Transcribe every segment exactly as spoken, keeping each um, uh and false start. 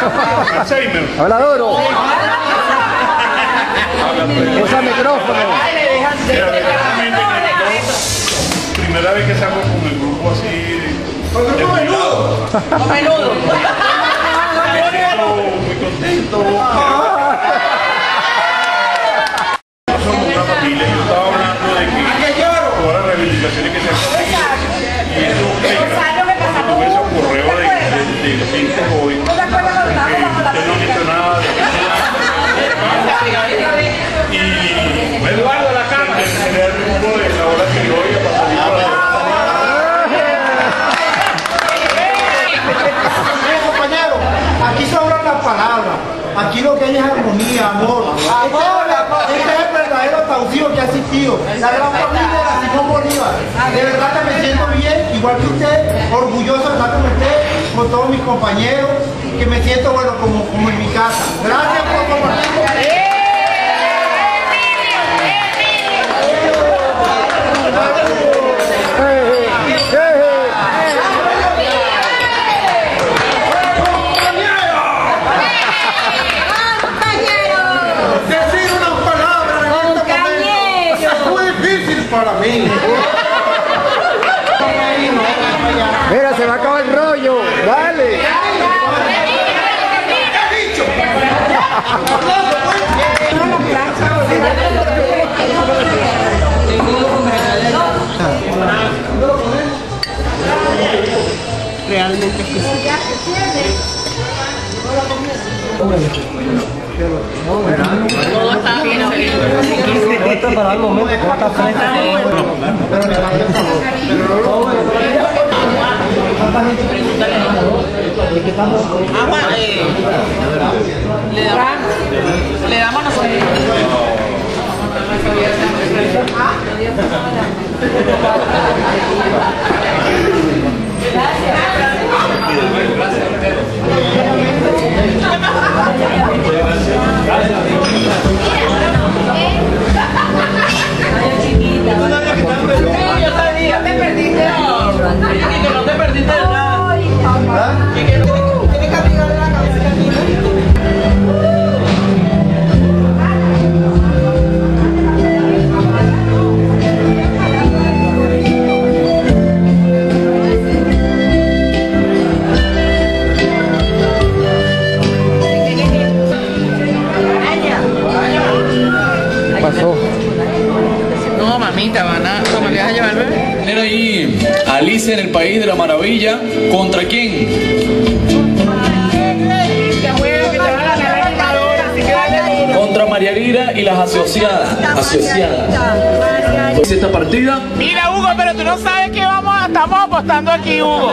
Alzheimer. Habla Doro. Usa micrófono. Primera vez que salgo con el grupo así. ¡Con menudo! ¡Con menudo! Muy contento. Somos una familia. Yo estaba hablando de que todas las reivindicaciones que se hacen. Y eso tuve ese correo de gente hoy. No te acuerdas cuando estábamos bajo la música. Y me guardo la cama. En el rumbo de la hora que hoy ha pasado. Aquí sobran las palabras, aquí lo que hay es armonía, amor. Este es el verdadero Taucío que ha asistido, la gran familia de la Simón Bolívar. De verdad que me siento bien, igual que usted, orgulloso de estar con usted, con todos mis compañeros, que me siento bueno como, como en mi casa. Gracias por compartir conmigo. Para mí. Mira, se me acaba el rollo. Dale. ¿Qué he dicho? Realmente sí. No, está bien, está para el momento, está frente. Pero le va a dar le damos nosotros. En el país de la maravilla, ¿contra quién? Contra María Lira y las asociadas. Asociadas. ¿Es esta partida? Mira, Hugo, pero tú no sabes que vamos a, estamos apostando aquí, Hugo.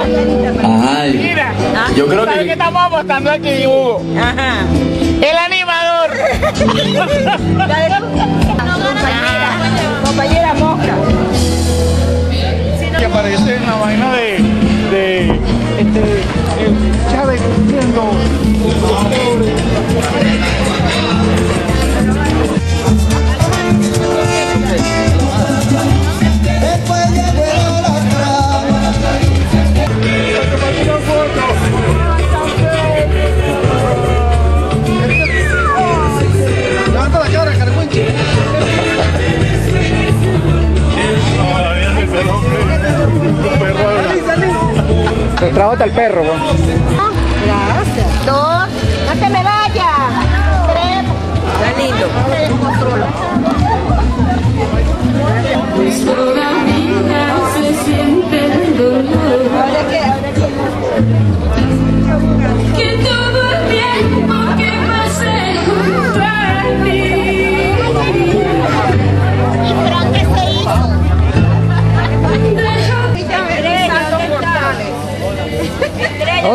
Ay. Mira, yo creo que... que estamos apostando aquí, Hugo. Ajá. El animador. compañera, compañera Mosca. Que aparece en la vaina de, de este, el Chávez cumpliendo. Levanta la cara, Carcuinchi. Trabata el perro, ¿no? Ah, gracias. Dos, no te me vayas. Tres. Está lindo. Pues toda vida se siente el dolor. Ahora que, ahora que. Que todo el tiempo que pasé junto a ti. ¿Pero qué se hizo?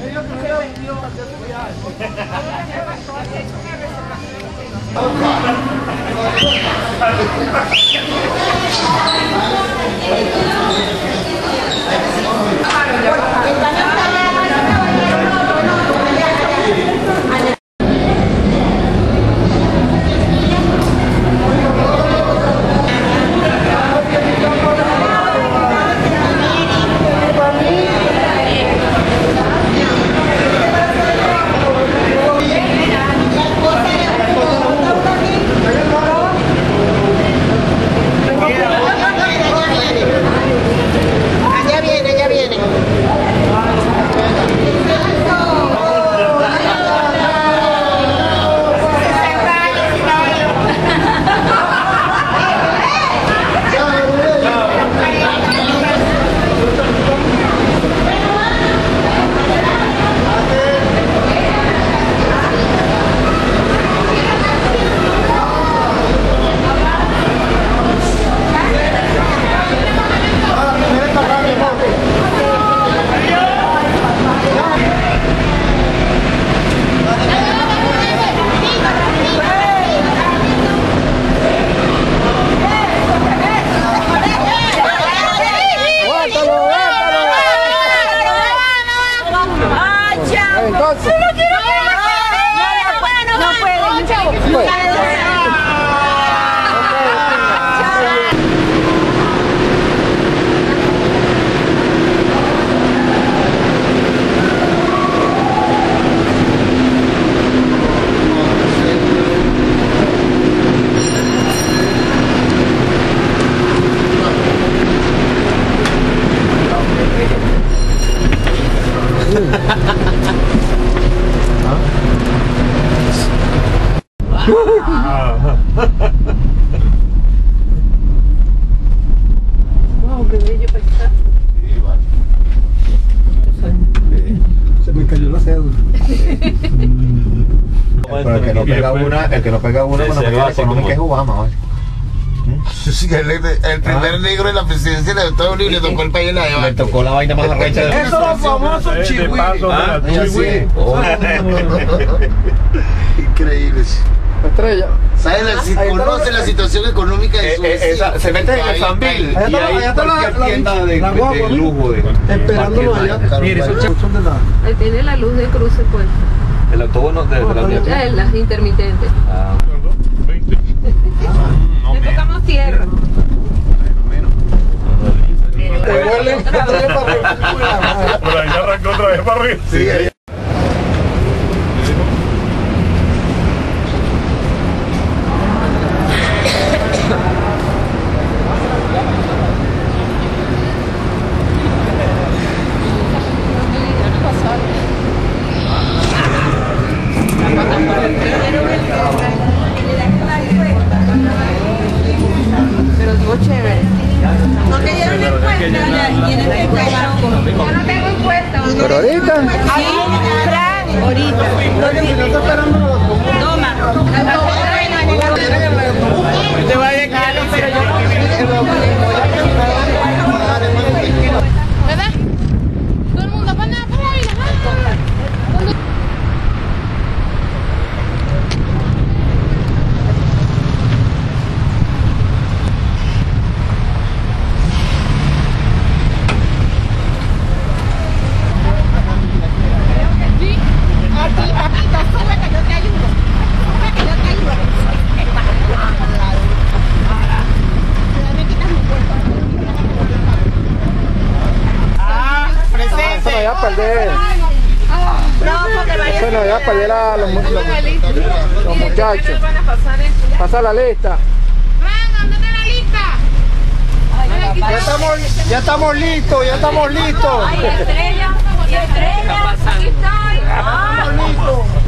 Yo no me vendió a hacer su viaje. El que no pega uno con la medida económica es Obama. El primer negro en la presidencia de Estados Unidos le tocó el país en la de abajo. Le tocó la vaina más arrecha de esos los famosos chihuiles. Increíbles. Estrella. Conoce la situación económica de su. Se mete en el Zambil. Allá está la tienda de lujo. Esperándolo allá. Ahí tiene la luz de cruce puesta. El autobús no, de, no, de las no, la, la intermitentes. Ah. No, le tocamos tierra. Te vuelve otra vez para arriba. Por ahí arrancó otra vez para arriba. Sí, ahí. Pasa la lista. Fran, ¿dónde está la lista? Ay, ya, estamos, ya estamos listos, ya estamos listos. Ay, Estrella, Estrella, aquí estoy. Ay, estamos listos.